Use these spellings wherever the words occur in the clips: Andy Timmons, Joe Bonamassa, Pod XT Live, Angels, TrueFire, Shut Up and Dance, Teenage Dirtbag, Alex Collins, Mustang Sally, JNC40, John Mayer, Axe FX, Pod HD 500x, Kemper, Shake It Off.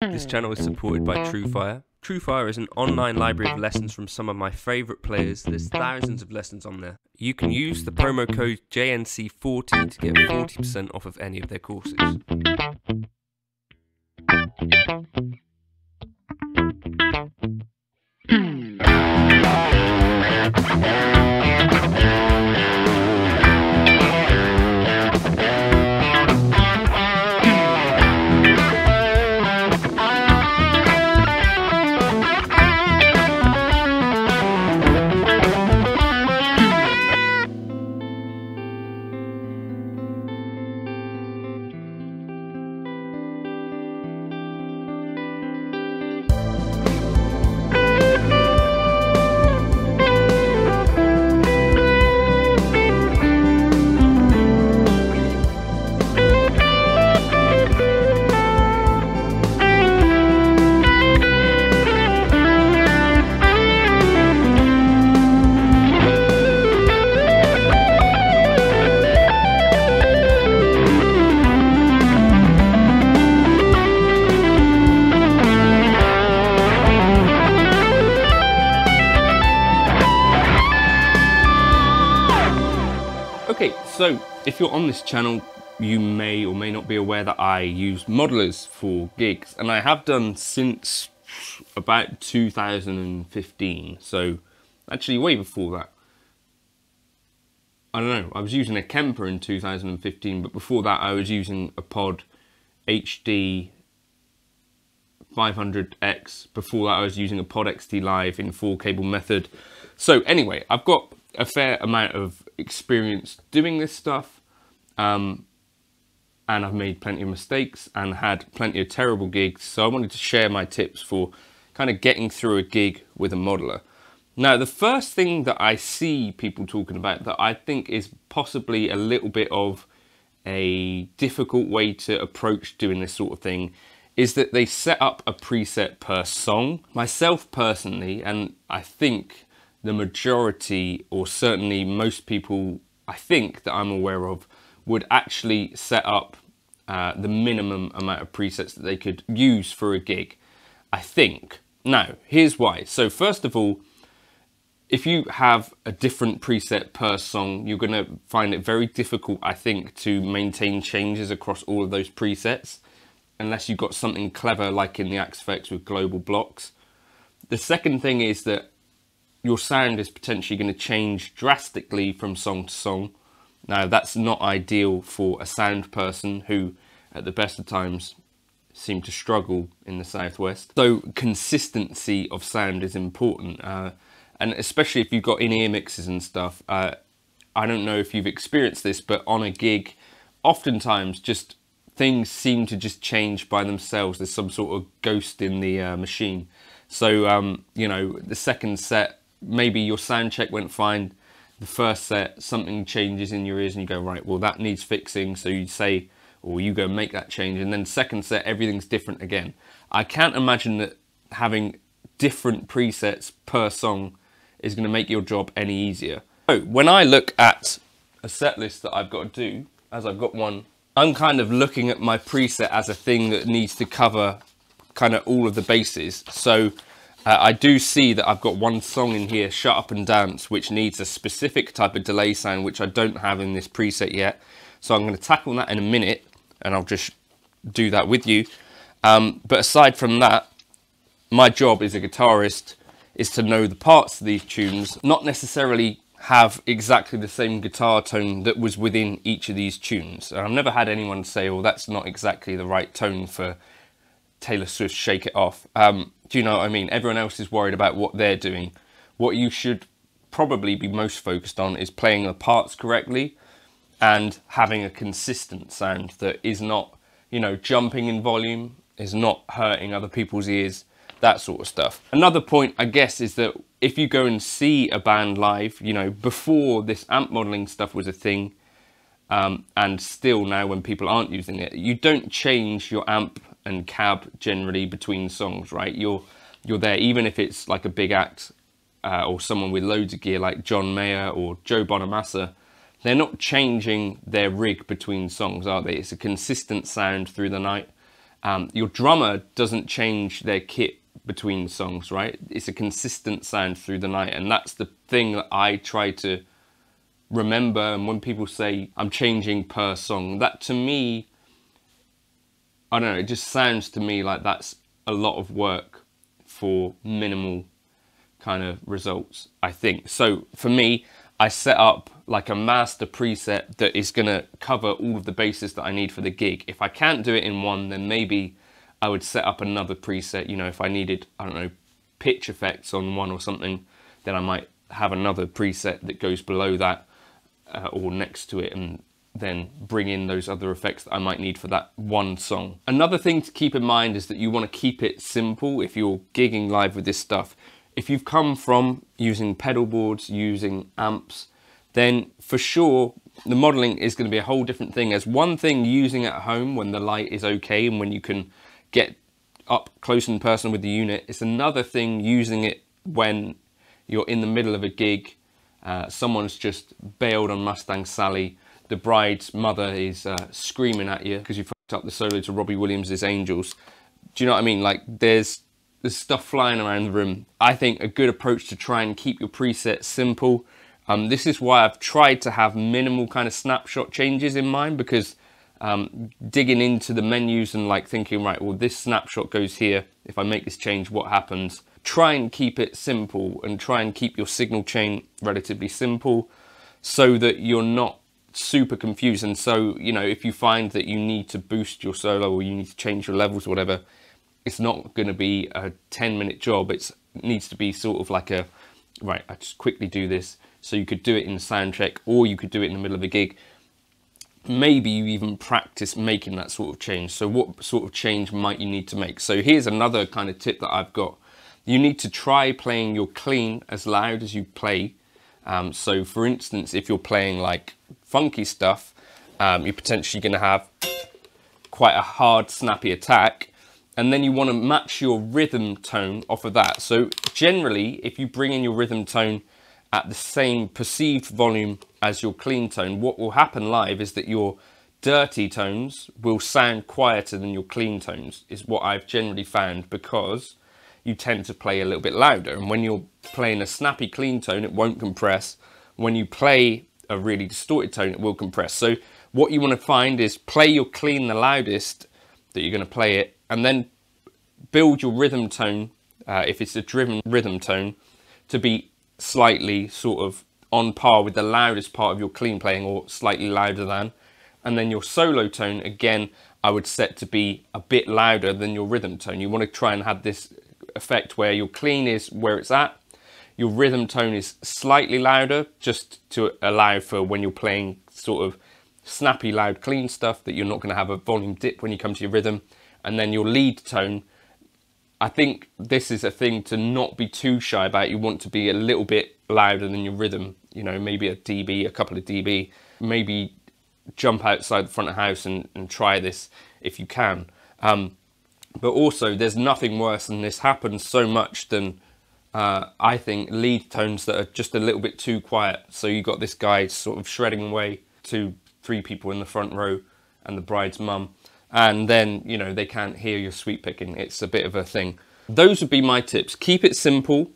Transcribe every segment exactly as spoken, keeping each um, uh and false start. This channel is supported by TrueFire. TrueFire is an online library of lessons from some of my favourite players. There's thousands of lessons on there. You can use the promo code J N C forty to get forty percent off of any of their courses. So, if you're on this channel, you may or may not be aware that I use modelers for gigs, and I have done since about two thousand fifteen, so actually way before that. I don't know, I was using a Kemper in two thousand fifteen, but before that I was using a Pod H D five hundred X, before that I was using a Pod X T Live in four cable method. So anyway, I've got a fair amount of experience doing this stuff, um, and I've made plenty of mistakes and had plenty of terrible gigs, so I wanted to share my tips for kind of getting through a gig with a modeler. Now, the first thing that I see people talking about that I think is possibly a little bit of a difficult way to approach doing this sort of thing is that they set up a preset per song. Myself personally, and I think the majority, or certainly most people I think that I'm aware of, would actually set up uh, the minimum amount of presets that they could use for a gig, I think. Now, here's why. So first of all, if you have a different preset per song, you're going to find it very difficult, I think, to maintain changes across all of those presets, unless you've got something clever like in the Axe F X with global blocks. The second thing is that your sound is potentially going to change drastically from song to song. Now, that's not ideal for a sound person who, at the best of times, seem to struggle in the Southwest. So consistency of sound is important, uh, and especially if you've got in-ear mixes and stuff. Uh, I don't know if you've experienced this, but on a gig, oftentimes just things seem to just change by themselves. There's some sort of ghost in the uh, machine. So, um, you know, the second set, maybe your sound check went fine. The first set, something changes in your ears and you go, right, well, that needs fixing. So you say, or you go make that change. And then second set, everything's different again. I can't imagine that having different presets per song is going to make your job any easier. So when I look at a set list that I've got to do, as I've got one, I'm kind of looking at my preset as a thing that needs to cover kind of all of the bases. So Uh, I do see that I've got one song in here, Shut Up and Dance, which needs a specific type of delay sound, which I don't have in this preset yet. So I'm going to tackle that in a minute, and I'll just do that with you. Um, but aside from that, my job as a guitarist is to know the parts of these tunes, not necessarily have exactly the same guitar tone that was within each of these tunes. And I've never had anyone say, well, that's not exactly the right tone for Taylor Swift's Shake It Off. Um, do you know what I mean? Everyone else is worried about what they're doing. What you should probably be most focused on is playing the parts correctly and having a consistent sound that is not, you know, jumping in volume, is not hurting other people's ears, that sort of stuff. Another point, I guess, is that if you go and see a band live, you know, before this amp modeling stuff was a thing, um, and still now when people aren't using it, you don't change your amp and cab generally between songs, right? You're you're there, even if it's like a big act uh, or someone with loads of gear like John Mayer or Joe Bonamassa. They're not changing their rig between songs, are they? It's a consistent sound through the night, Um, your drummer doesn't change their kit between songs, right? It's a consistent sound through the night, and that's the thing that I try to remember. And when people say I'm changing per song, that to me, I don't know, it just sounds to me like that's a lot of work for minimal kind of results, I think. So for me, I set up like a master preset that is gonna cover all of the bases that I need for the gig. If I can't do it in one, then maybe I would set up another preset. You know, if I needed, I don't know, pitch effects on one or something, then I might have another preset that goes below that uh, or next to it, and then bring in those other effects that I might need for that one song. Another thing to keep in mind is that you want to keep it simple if you're gigging live with this stuff. If you've come from using pedal boards, using amps, then for sure the modeling is going to be a whole different thing. As one thing using at home when the light is okay and when you can get up close and personal with the unit, it's another thing using it when you're in the middle of a gig, uh, someone's just bailed on Mustang Sally, the bride's mother is uh, screaming at you because you fucked up the solo to Robbie Williams's Angels. Do you know what I mean? Like, there's, there's stuff flying around the room. I think a good approach to try and keep your presets simple. Um, this is why I've tried to have minimal kind of snapshot changes in mind, because Um, digging into the menus and like thinking, right, well, this snapshot goes here, if I make this change, what happens? Try and keep it simple and try and keep your signal chain relatively simple so that you're not super confused. And so, you know, if you find that you need to boost your solo or you need to change your levels or whatever, it's not going to be a ten minute job. It's, it needs to be sort of like a, right, I just quickly do this. So you could do it in a sound check, or you could do it in the middle of a gig. Maybe you even practice making that sort of change. So what sort of change might you need to make? So here's another kind of tip that I've got. You need to try playing your clean as loud as you play. Um, so for instance, if you're playing like funky stuff, um, you're potentially gonna have quite a hard, snappy attack. And then you wanna match your rhythm tone off of that. So generally, if you bring in your rhythm tone at the same perceived volume as your clean tone, what will happen live is that your dirty tones will sound quieter than your clean tones, is what I've generally found, because you tend to play a little bit louder. And when you're playing a snappy clean tone, it won't compress. When you play a really distorted tone, it will compress. So what you want to find is play your clean the loudest that you're going to play it, and then build your rhythm tone, uh, if it's a driven rhythm tone, to be slightly sort of on par with the loudest part of your clean playing, or slightly louder than. And then your solo tone, again, I would set to be a bit louder than your rhythm tone. You want to try and have this effect where your clean is where it's at, your rhythm tone is slightly louder, just to allow for when you're playing sort of snappy, loud, clean stuff, that you're not going to have a volume dip when you come to your rhythm. And then your lead tone, I think this is a thing to not be too shy about. You want to be a little bit louder than your rhythm, you know, maybe a dB, a couple of dB, maybe jump outside the front of the house and, and try this if you can. Um, but also, there's nothing worse, and this happens so much, than uh, I think lead tones that are just a little bit too quiet. So you've got this guy sort of shredding away to three people in the front row and the bride's mum, and then, you know, they can't hear your sweet picking. It's a bit of a thing. Those would be my tips. Keep it simple.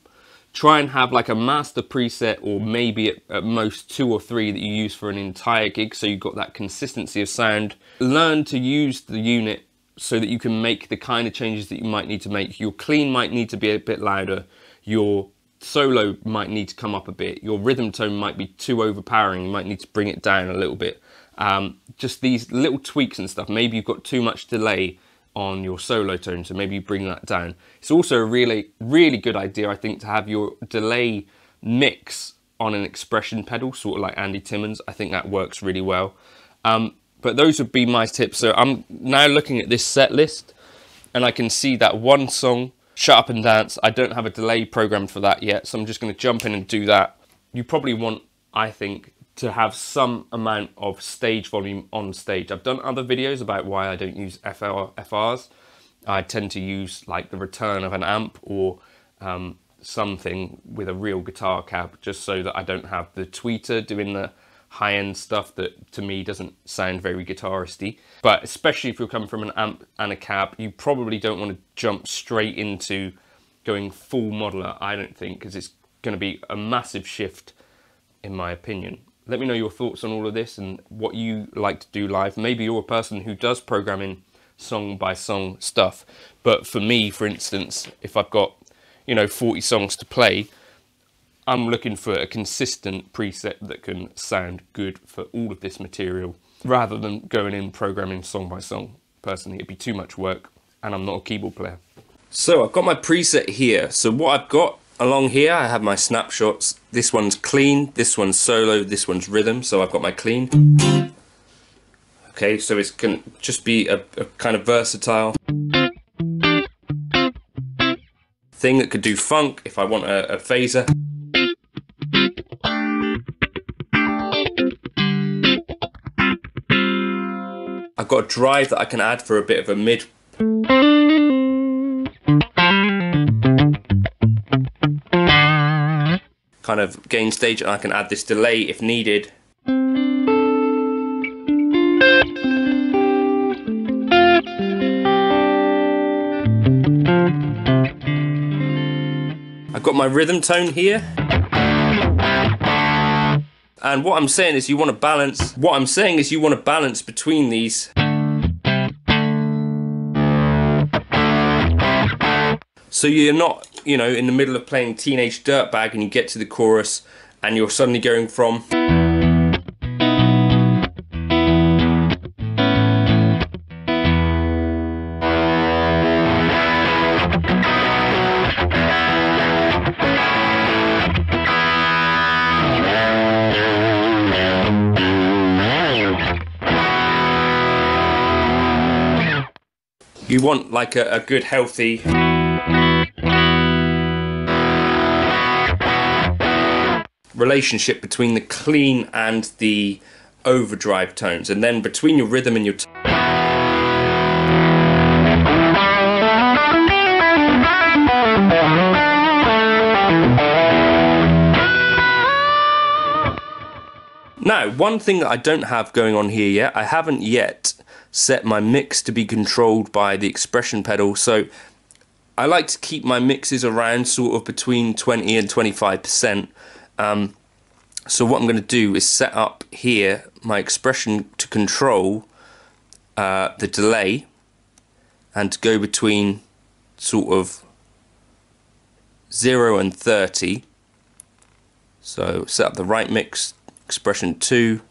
Try and have like a master preset, or maybe at, at most two or three that you use for an entire gig, so you've got that consistency of sound. Learn to use the unit so that you can make the kind of changes that you might need to make. Your clean might need to be a bit louder. Your solo might need to come up a bit. Your rhythm tone might be too overpowering. You might need to bring it down a little bit. Um, just these little tweaks and stuff. Maybe you've got too much delay on your solo tone, so maybe you bring that down. It's also a really, really good idea, I think, to have your delay mix on an expression pedal, sort of like Andy Timmons. I think that works really well. Um, but those would be my tips. So I'm now looking at this set list, and I can see that one song, Shut Up and Dance, I don't have a delay programmed for that yet, so I'm just going to jump in and do that. You probably want, I think, to have some amount of stage volume on stage. I've done other videos about why I don't use F L, F Rs. I tend to use like the return of an amp, or um, something with a real guitar cab, just so that I don't have the tweeter doing the high-end stuff that to me doesn't sound very guitaristy. But especially if you're coming from an amp and a cab, you probably don't want to jump straight into going full modeler, I don't think, because it's going to be a massive shift in my opinion. Let me know your thoughts on all of this and what you like to do live. Maybe you're a person who does programming song by song stuff, but for me, for instance, if I've got, you know, forty songs to play, I'm looking for a consistent preset that can sound good for all of this material, rather than going in programming song by song. Personally, it'd be too much work, and I'm not a keyboard player. So I've got my preset here. So what I've got along here, I have my snapshots. This one's clean, this one's solo, this one's rhythm. So I've got my clean. Okay, so it can just be a, a kind of versatile thing that could do funk if I want a, a phaser. I've got a drive that I can add for a bit of a mid. Kind of gain stage, and I can add this delay if needed. I've got my rhythm tone here. And what I'm saying is you want to balance, what I'm saying is you want to balance between these. So you're not, you know, in the middle of playing Teenage Dirtbag and you get to the chorus and you're suddenly going from you want like a, a good healthy. Relationship between the clean and the overdrive tones, and then between your rhythm and your t now one thing that I don't have going on here yet, I haven't yet set my mix to be controlled by the expression pedal, so I like to keep my mixes around sort of between twenty and twenty-five percent. Um, so what I'm going to do is set up here my expression to control uh, the delay and to go between sort of zero and thirty. So set up the right mix, expression two,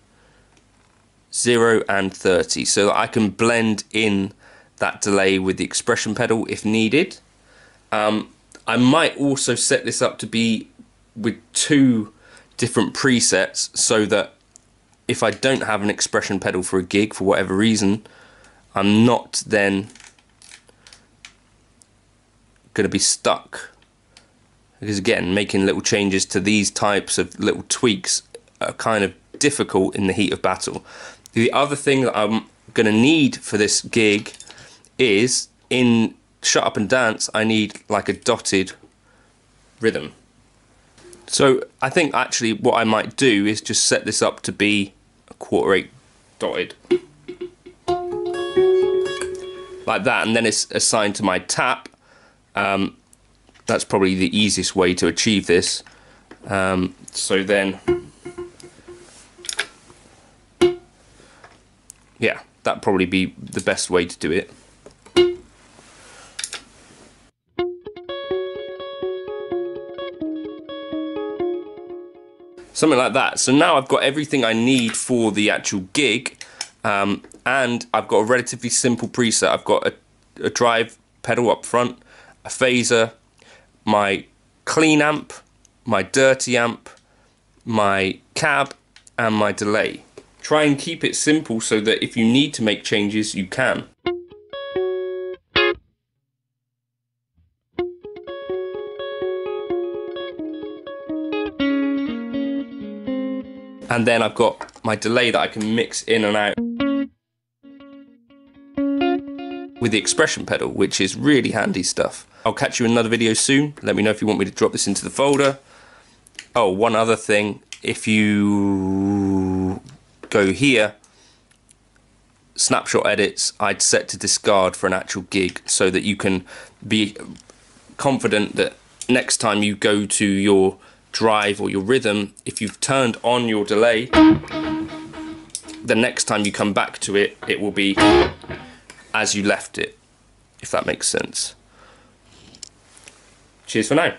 zero and thirty, so that I can blend in that delay with the expression pedal if needed. Um, I might also set this up to be with two different presets, so that if I don't have an expression pedal for a gig for whatever reason, I'm not then going to be stuck, because again, making little changes to these types of little tweaks are kind of difficult in the heat of battle. The other thing that I'm going to need for this gig is in Shut Up and Dance, I need like a dotted rhythm. So I think actually what I might do is just set this up to be a quarter eight dotted. Like that, and then it's assigned to my tap. Um, that's probably the easiest way to achieve this. Um, so then, yeah, that'd probably be the best way to do it. Something like that. So now I've got everything I need for the actual gig, um, and I've got a relatively simple preset. I've got a, a drive pedal up front, a phaser, my clean amp, my dirty amp, my cab, and my delay. Try and keep it simple so that if you need to make changes, you can. And then I've got my delay that I can mix in and out with the expression pedal, which is really handy stuff. I'll catch you in another video soon. Let me know if you want me to drop this into the folder. Oh, one other thing, if you go here, snapshot edits, I'd set to discard for an actual gig so that you can be confident that next time you go to your drive or your rhythm, if you've turned on your delay, the next time you come back to it, it will be as you left it, if that makes sense. Cheers for now.